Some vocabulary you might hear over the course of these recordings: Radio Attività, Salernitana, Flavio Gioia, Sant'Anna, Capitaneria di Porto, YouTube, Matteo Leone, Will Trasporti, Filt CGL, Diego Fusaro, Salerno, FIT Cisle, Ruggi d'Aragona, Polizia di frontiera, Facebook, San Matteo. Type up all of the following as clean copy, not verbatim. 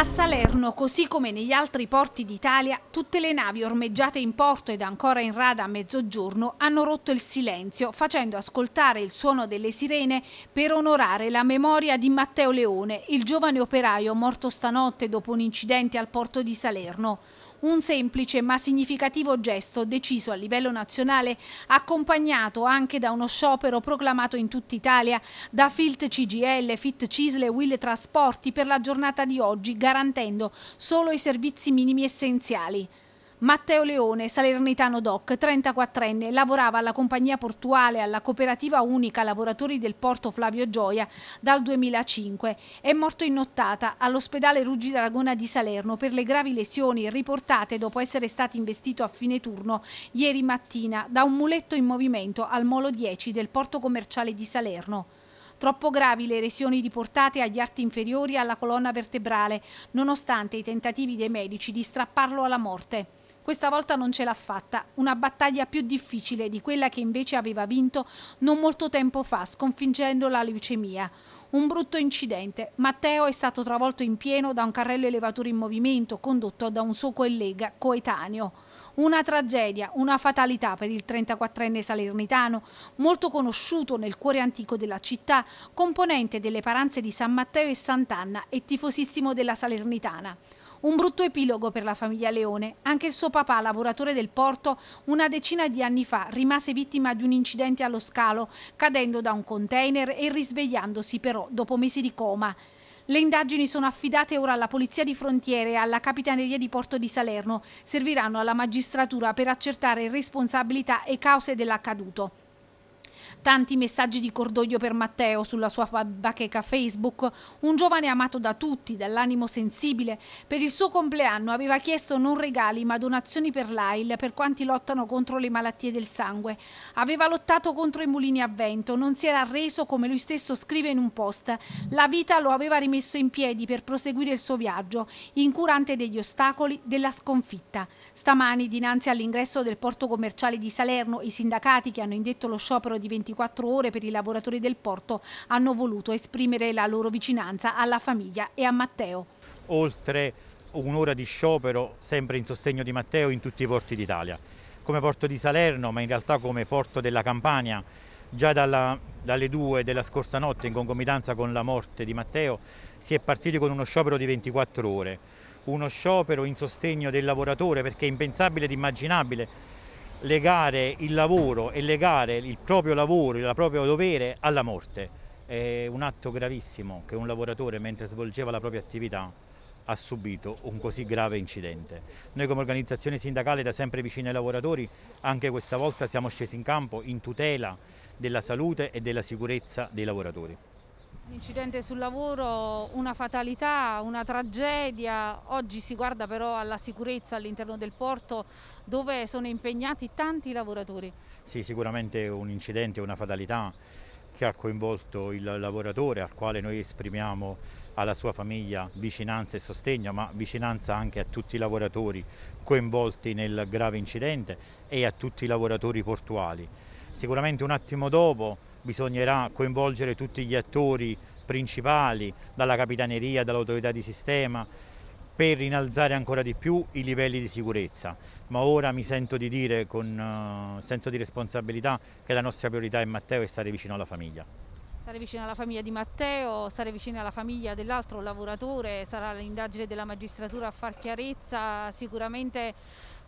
A Salerno, così come negli altri porti d'Italia, tutte le navi ormeggiate in porto ed ancora in rada a mezzogiorno hanno rotto il silenzio, facendo ascoltare il suono delle sirene per onorare la memoria di Matteo Leone, il giovane operaio morto stanotte dopo un incidente al porto di Salerno. Un semplice ma significativo gesto deciso a livello nazionale, accompagnato anche da uno sciopero proclamato in tutta Italia da Filt CGL, FIT Cisle e Will Trasporti per la giornata di oggi, garantendo solo i servizi minimi essenziali. Matteo Leone, salernitano doc, 34enne, lavorava alla compagnia portuale, alla cooperativa unica lavoratori del porto Flavio Gioia dal 2005. È morto in nottata all'ospedale Ruggi d'Aragona di Salerno per le gravi lesioni riportate dopo essere stato investito a fine turno ieri mattina da un muletto in movimento al molo 10 del porto commerciale di Salerno. Troppo gravi le lesioni riportate agli arti inferiori e alla colonna vertebrale, nonostante i tentativi dei medici di strapparlo alla morte. Questa volta non ce l'ha fatta, una battaglia più difficile di quella che invece aveva vinto non molto tempo fa, sconfiggendo la leucemia. Un brutto incidente. Matteo è stato travolto in pieno da un carrello elevatore in movimento condotto da un suo collega coetaneo. Una tragedia, una fatalità per il 34enne salernitano, molto conosciuto nel cuore antico della città, componente delle paranze di San Matteo e Sant'Anna e tifosissimo della Salernitana. Un brutto epilogo per la famiglia Leone. Anche il suo papà, lavoratore del porto, una decina di anni fa rimase vittima di un incidente allo scalo, cadendo da un container e risvegliandosi però dopo mesi di coma. Le indagini sono affidate ora alla Polizia di Frontiera e alla Capitaneria di Porto di Salerno. Serviranno alla magistratura per accertare responsabilità e cause dell'accaduto. Tanti messaggi di cordoglio per Matteo sulla sua bacheca Facebook. Un giovane amato da tutti, dall'animo sensibile. Per il suo compleanno aveva chiesto non regali ma donazioni per l'AIL, per quanti lottano contro le malattie del sangue. Aveva lottato contro i mulini a vento, non si era arreso, come lui stesso scrive in un post. La vita lo aveva rimesso in piedi per proseguire il suo viaggio, incurante degli ostacoli, della sconfitta. Stamani, dinanzi all'ingresso del porto commerciale di Salerno, i sindacati che hanno indetto lo sciopero di 24 ore per i lavoratori del porto hanno voluto esprimere la loro vicinanza alla famiglia e a Matteo. Oltre un'ora di sciopero sempre in sostegno di Matteo in tutti i porti d'Italia, come porto di Salerno ma in realtà come porto della Campania. Già dalle 2 della scorsa notte, in concomitanza con la morte di Matteo, si è partiti con uno sciopero di 24 ore, uno sciopero in sostegno del lavoratore, perché è impensabile ed immaginabile legare il lavoro e legare il proprio lavoro, il proprio dovere alla morte. È un atto gravissimo che un lavoratore, mentre svolgeva la propria attività, ha subito un così grave incidente. Noi come organizzazione sindacale da sempre vicini ai lavoratori, anche questa volta siamo scesi in campo in tutela della salute e della sicurezza dei lavoratori. Un incidente sul lavoro, una fatalità, una tragedia. Oggi si guarda però alla sicurezza all'interno del porto, dove sono impegnati tanti lavoratori. Sì, sicuramente un incidente, una fatalità che ha coinvolto il lavoratore, al quale noi esprimiamo, alla sua famiglia, vicinanza e sostegno, ma vicinanza anche a tutti i lavoratori coinvolti nel grave incidente e a tutti i lavoratori portuali. Sicuramente un attimo dopo bisognerà coinvolgere tutti gli attori principali, dalla Capitaneria, dall'autorità di sistema, per innalzare ancora di più i livelli di sicurezza. Ma ora mi sento di dire con senso di responsabilità che la nostra priorità è Matteo e stare vicino alla famiglia. Stare vicino alla famiglia di Matteo, stare vicino alla famiglia dell'altro lavoratore. Sarà l'indagine della magistratura a far chiarezza. Sicuramente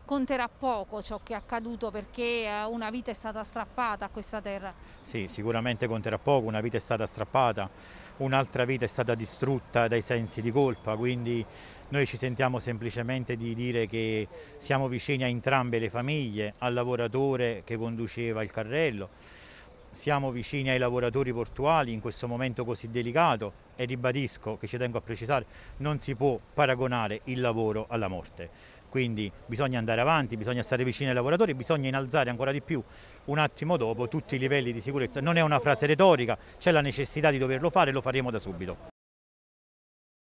conterà poco ciò che è accaduto, perché una vita è stata strappata a questa terra. Sì, sicuramente conterà poco, una vita è stata strappata, un'altra vita è stata distrutta dai sensi di colpa, quindi noi ci sentiamo semplicemente di dire che siamo vicini a entrambe le famiglie, al lavoratore che conduceva il carrello, siamo vicini ai lavoratori portuali in questo momento così delicato e ribadisco, che ci tengo a precisare, non si può paragonare il lavoro alla morte. Quindi bisogna andare avanti, bisogna stare vicini ai lavoratori, bisogna innalzare ancora di più un attimo dopo tutti i livelli di sicurezza. Non è una frase retorica, c'è la necessità di doverlo fare e lo faremo da subito.